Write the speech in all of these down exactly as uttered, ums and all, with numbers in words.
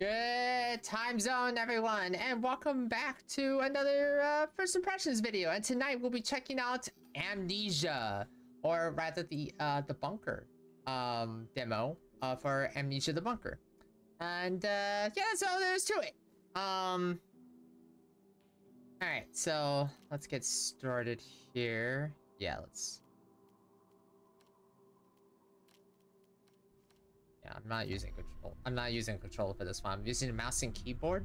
Good time zone, everyone, and welcome back to another uh, First Impressions video. And tonight we'll be checking out Amnesia, or rather the uh, the Bunker um, demo uh, for Amnesia the Bunker. And uh, yeah, that's all there is to it. Um, all right, so let's get started here. Yeah, let's. I'm not using control. I'm not using controller for this one. I'm using a mouse and keyboard.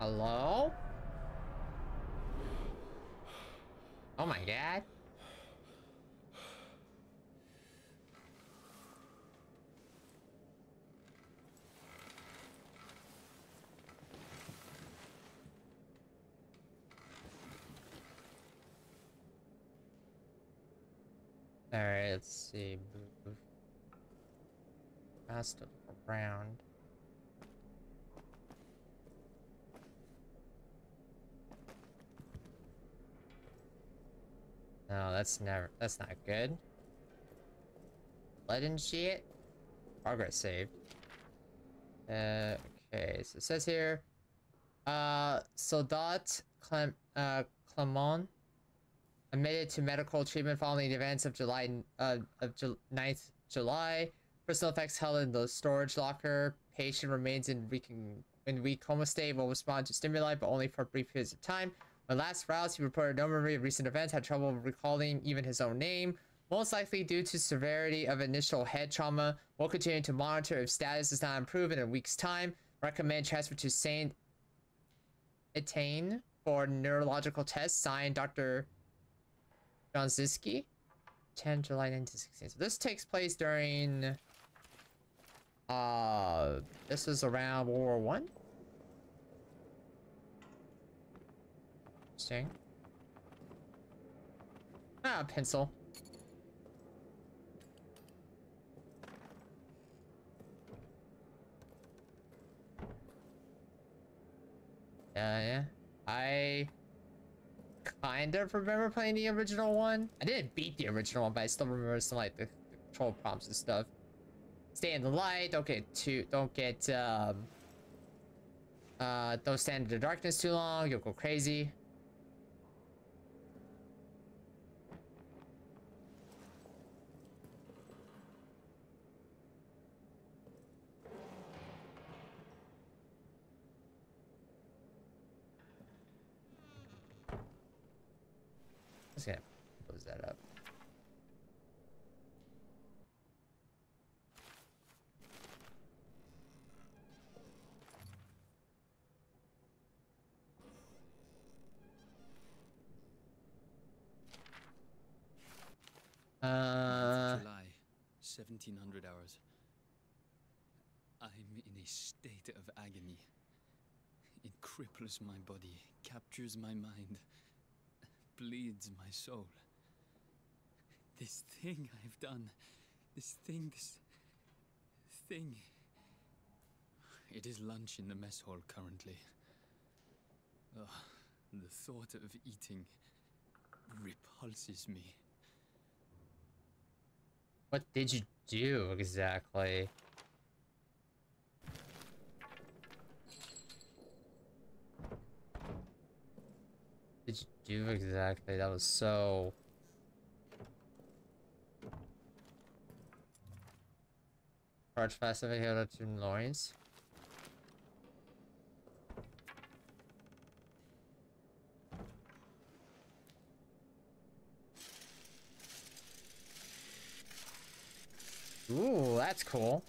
Hello? Oh my god. All right, let's see. Move. Fast around. No, that's never. That's not good. Legend sheet. Progress saved. Uh, okay, so it says here, uh, Soldat Clem uh, Clement admitted to medical treatment following the events of July uh, of Ju ninth July. Personal effects held in the storage locker. Patient remains in weak in weak coma state. Will respond to stimuli, but only for brief periods of time. When last roused, he reported no memory of recent events, had trouble recalling even his own name, most likely due to severity of initial head trauma. We'll continue to monitor if status does not improve in a week's time. Recommend transfer to Saint Etienne for neurological tests. Signed, Doctor John Ziski, ten July nineteen sixteen. So this takes place during... Uh, this was around World War One. Interesting. Ah, pencil. Yeah, yeah. I kind of remember playing the original one. I didn't beat the original one, but I still remember some like the, the control prompts and stuff. Stay in the light. Don't get too. Don't get. Um, uh, don't stand in the darkness too long. You'll go crazy. Just gonna close that up. Uh, July, seventeen hundred hours. I'm in a state of agony. It cripples my body, captures my mind. Bleeds my soul. This thing I've done, this thing, this thing. It is lunch in the mess hall currently. Oh, the thought of eating repulses me. What did you do exactly? did you do exactly? That was so... Charge Pacific Hill to Lawrence. Ooh, that's cool.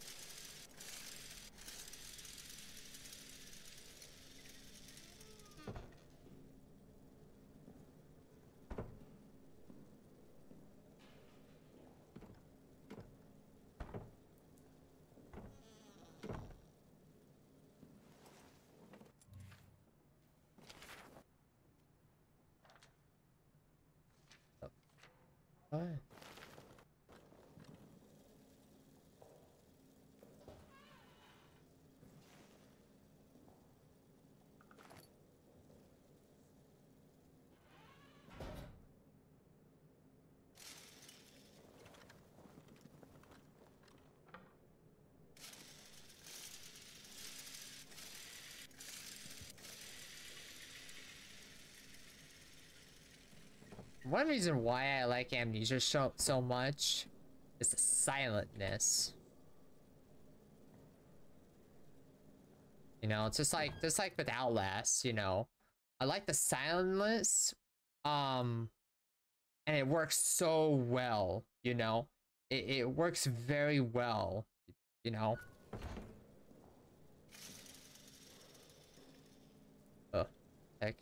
One reason why I like Amnesia so, so much is the silentness. You know, it's just like just like with Outlast, you know. I like the silentness, um and it works so well, you know. It it works very well, you know. Oh, heck.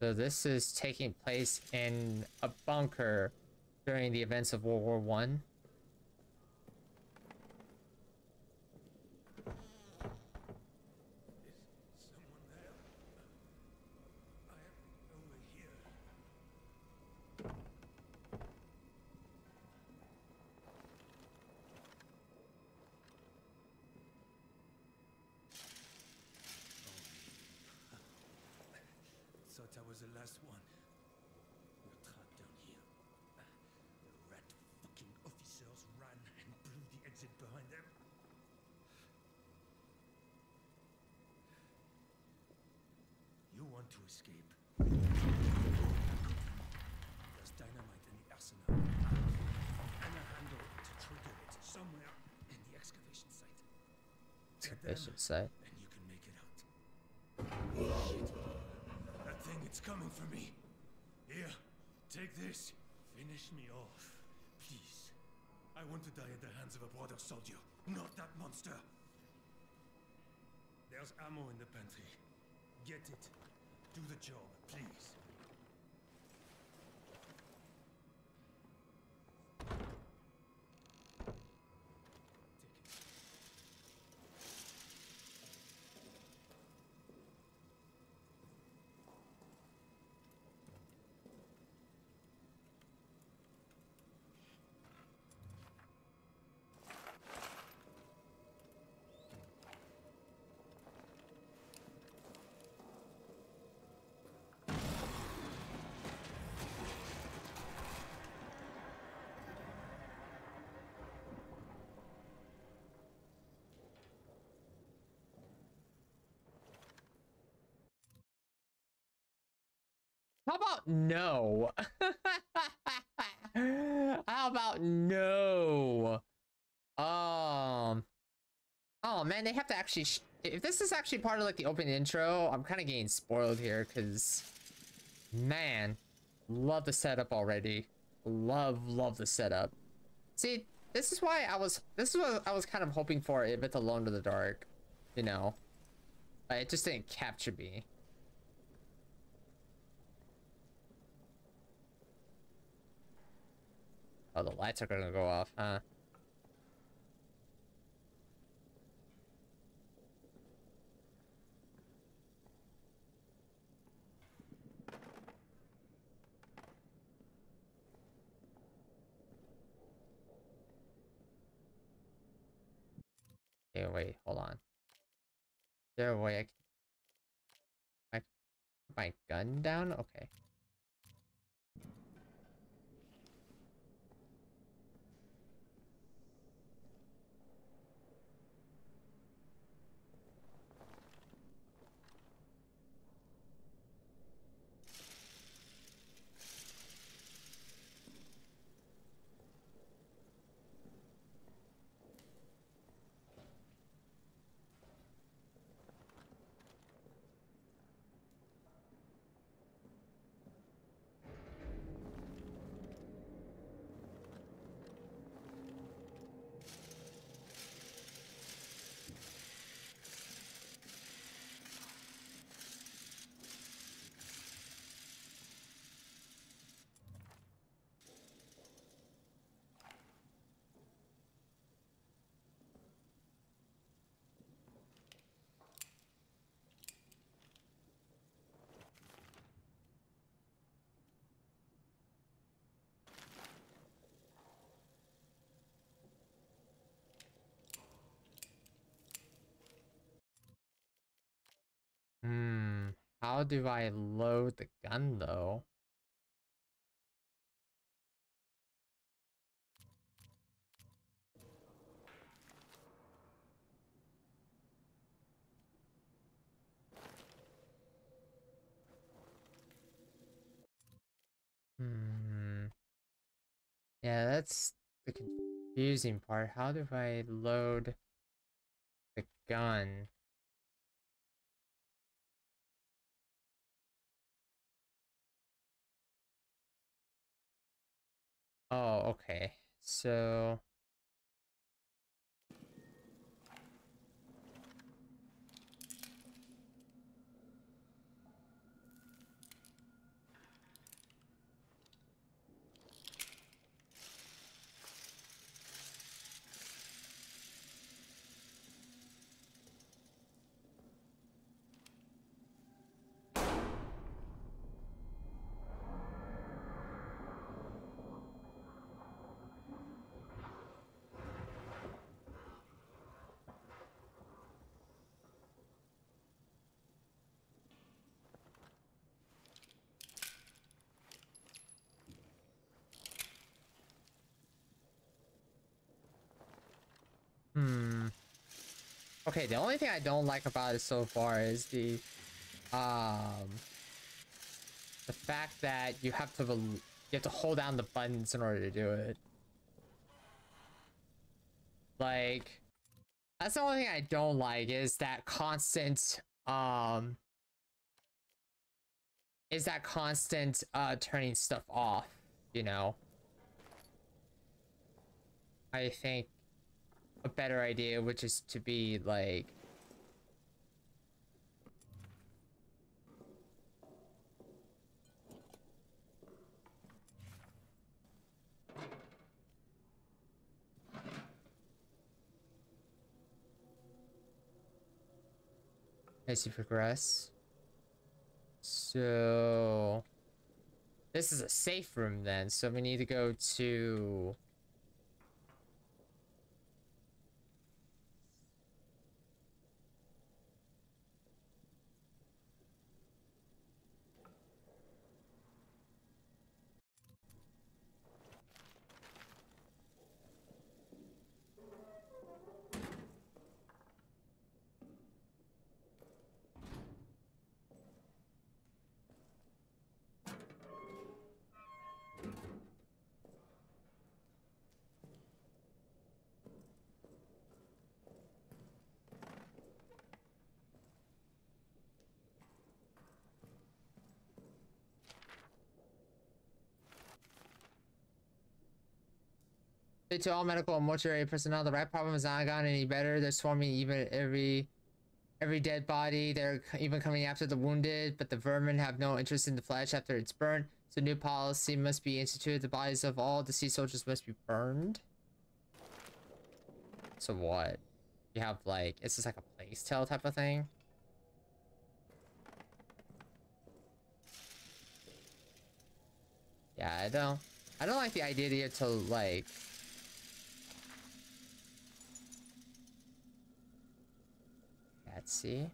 So this is taking place in a bunker during the events of World War One. To escape. There's dynamite in the arsenal and a handle to trigger it somewhere in the excavation site. Excavation site. And you can make it out. Shit. That thing, it's coming for me. Here, take this. Finish me off, please. I want to die at the hands of a border soldier, not that monster. There's ammo in the pantry. Get it. Do the job, please. How about no? How about no? Um. Oh man, they have to actually. Sh if this is actually part of like the open intro, I'm kind of getting spoiled here, cause man, love the setup already. Love, love the setup. See, this is why I was. This is what I was kind of hoping for with Alone in the Dark. You know, but it just didn't capture me. Oh, the lights are gonna go off, huh? Okay, wait, hold on. Is there a way I can... I can put my gun down? Okay. Hmm, how do I load the gun though? Hmm. Yeah, that's the confusing part. How do I load the gun? Oh, okay. So... Hmm. Okay, the only thing I don't like about it so far is the, um, the fact that you have to you have to hold down the buttons in order to do it. Like, that's the only thing I don't like, is that constant, um, is that constant uh turning stuff off. You know, I think a better idea, which is to be like, as you progress. So this is a safe room then, so we need to go to to all medical and mortuary personnel, the right problem has not gotten any better. They're swarming even every every dead body. They're even coming after the wounded, but the vermin have no interest in the flesh after it's burnt. So new policy must be instituted. The bodies of all deceased soldiers must be burned. So what? You have like, it's just like a plague tale type of thing. Yeah, I don't. I don't like the idea to like. Let's see.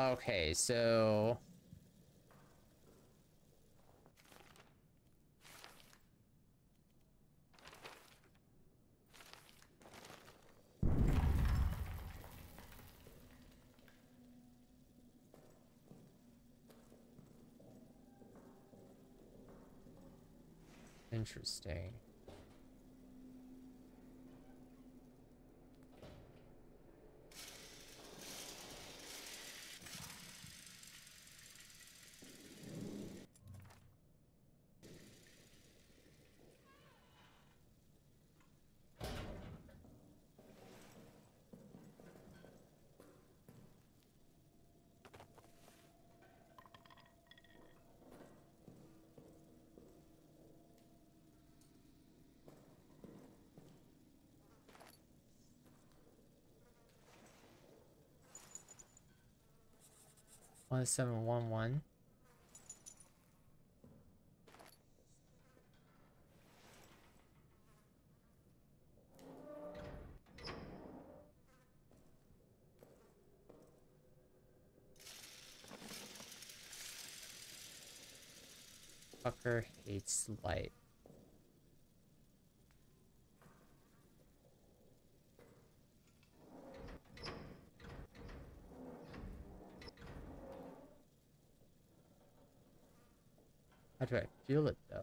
Okay, so interesting. one seven one one. Fucker hates light. How do I feel it though?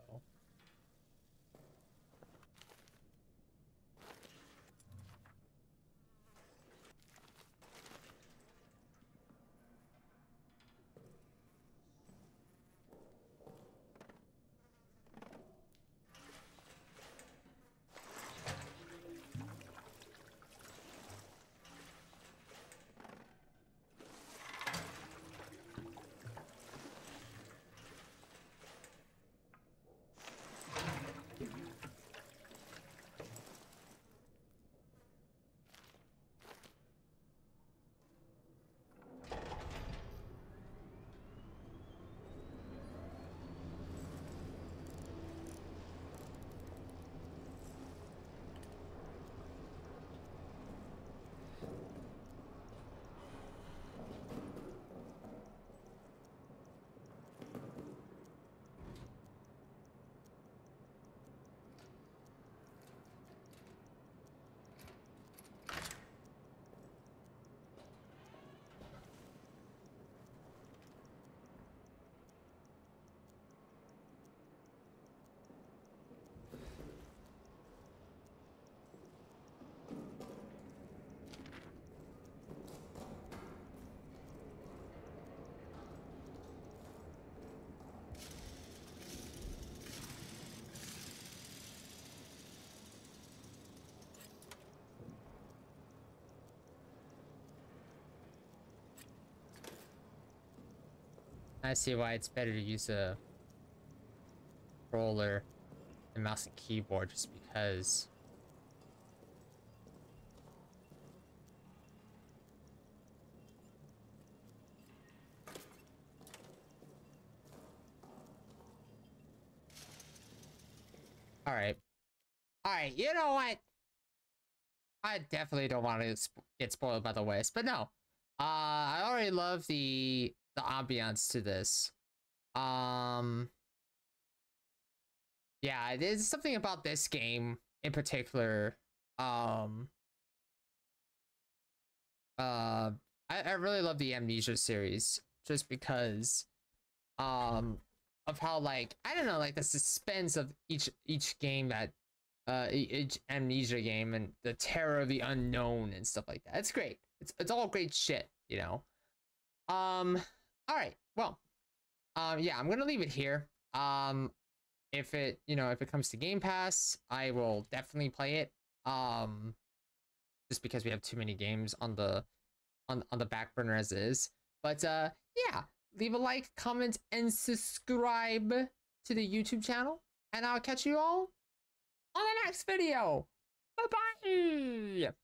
I see why it's better to use a controller and mouse and keyboard, just because all right all right you know what, I definitely don't want to get spoiled by the waste, but no, uh I already love the the ambiance to this. Um yeah, there's something about this game in particular. um uh I, I really love the Amnesia series, just because um of how, like, I don't know, like the suspense of each each game, that uh each Amnesia game, and the terror of the unknown and stuff like that. It's great. It's, it's all great shit, you know. um All right, well, um, yeah, I'm gonna leave it here. Um, if it, you know, if it comes to Game Pass, I will definitely play it. Um, just because we have too many games on the on on the back burner as it is. But uh, yeah, leave a like, comment, and subscribe to the YouTube channel, and I'll catch you all on the next video. Bye bye.